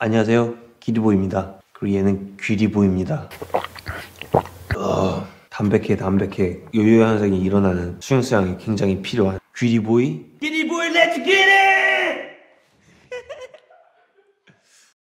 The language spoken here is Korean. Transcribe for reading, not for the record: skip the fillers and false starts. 안녕하세요, 기리보이입니다. 그리고 얘는 귀리보이입니다. 담백해. 요요 현상이 일어나는 수용소양이 굉장히 필요한 귀리보이. 기리보이, 렛츠 기릿!